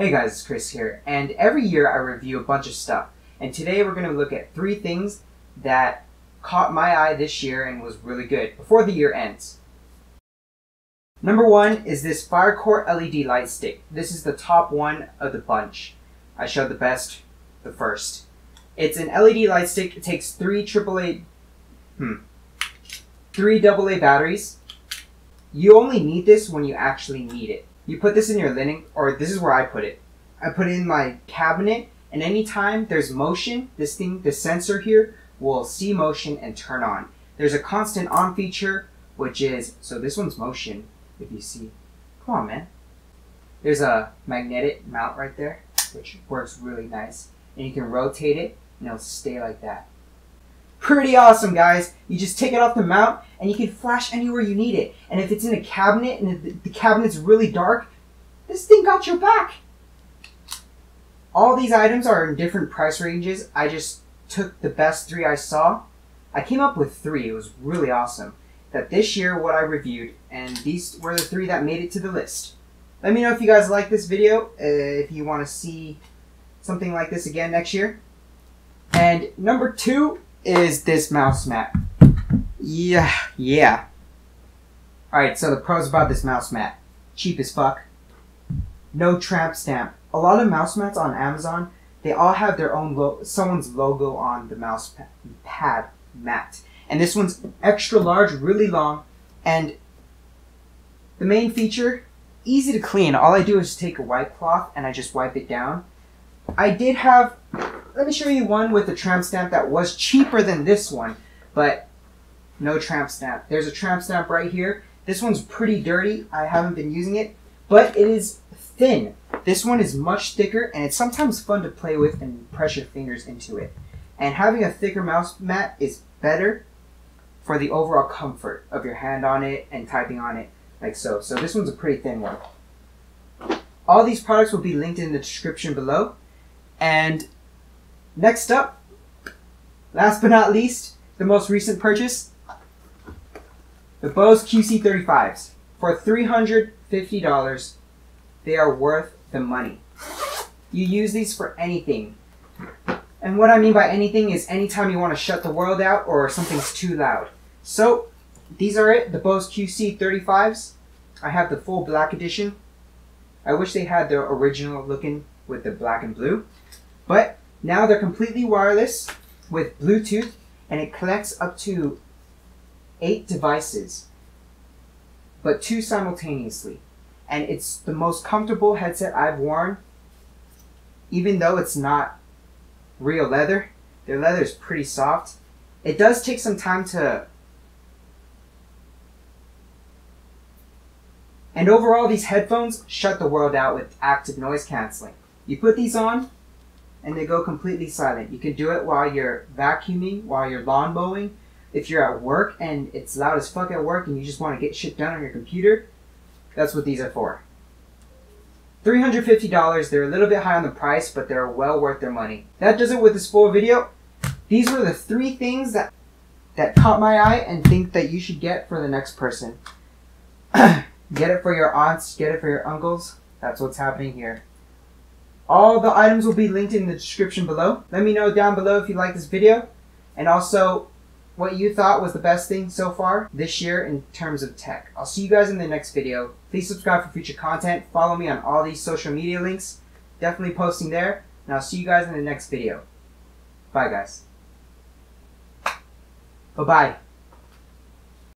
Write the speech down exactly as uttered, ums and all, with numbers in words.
Hey guys, it's Chris here, and every year I review a bunch of stuff, and today we're going to look at three things that caught my eye this year and was really good before the year ends. Number one is this Firecore L E D light stick. This is the top one of the bunch. I showed the best the first. It's an L E D light stick. It takes three triple A, hmm, three double A batteries. You only need this when you actually need it. You put this in your linen, or this is where I put it. I put it in my cabinet, and anytime there's motion, this thing, the sensor here, will see motion and turn on. There's a constant on feature, which is, so this one's motion, if you see. Come on, man. There's a magnetic mount right there, which works really nice. And you can rotate it, and it'll stay like that. Pretty awesome, guys. You just take it off the mount and you can flash anywhere you need it. And if it's in a cabinet and the cabinet's really dark, this thing got your back. All these items are in different price ranges. I just took the best three I saw. I came up with three. It was really awesome that this year what I reviewed, and these were the three that made it to the list. Let me know if you guys like this video, uh, if you want to see something like this again next year. And number two is this mouse mat. Yeah, yeah. Alright, so the pros about this mouse mat. Cheap as fuck. No tramp stamp. A lot of mouse mats on Amazon, they all have their own, lo someone's logo on the mouse pad, pad mat. And this one's extra large, really long, and the main feature, easy to clean. All I do is take a white cloth and I just wipe it down. I did have, let me show you one with a tramp stamp that was cheaper than this one, but no tramp stamp. There's a tramp stamp right here. This one's pretty dirty. I haven't been using it, but it is thin. This one is much thicker, and it's sometimes fun to play with and press your fingers into it. And having a thicker mouse mat is better for the overall comfort of your hand on it and typing on it like so. So this one's a pretty thin one. All these products will be linked in the description below. And next up, last but not least, the most recent purchase, the Bose Q C thirty-fives. For three hundred fifty dollars, they are worth the money. You use these for anything. And what I mean by anything is anytime you want to shut the world out or something's too loud. So these are it, the Bose Q C thirty-fives. I have the full black edition. I wish they had their original looking with the black and blue. But now they're completely wireless with Bluetooth, and it connects up to eight devices, but two simultaneously. And it's the most comfortable headset I've worn, even though it's not real leather. Their leather is pretty soft. It does take some time to... And overall, these headphones shut the world out with active noise canceling. You put these on, and they go completely silent. You can do it while you're vacuuming, while you're lawn mowing, if you're at work and it's loud as fuck at work and you just want to get shit done on your computer. That's what these are for. three hundred fifty dollars, they're a little bit high on the price, but they're well worth their money. That does it with this full video. These were the three things that, that caught my eye and think that you should get for the next person. Get it for your aunts, get it for your uncles. That's what's happening here. All the items will be linked in the description below. Let me know down below if you like this video, and also what you thought was the best thing so far this year in terms of tech. I'll see you guys in the next video. Please subscribe for future content. Follow me on all these social media links. Definitely posting there. And I'll see you guys in the next video. Bye, guys. Bye-bye.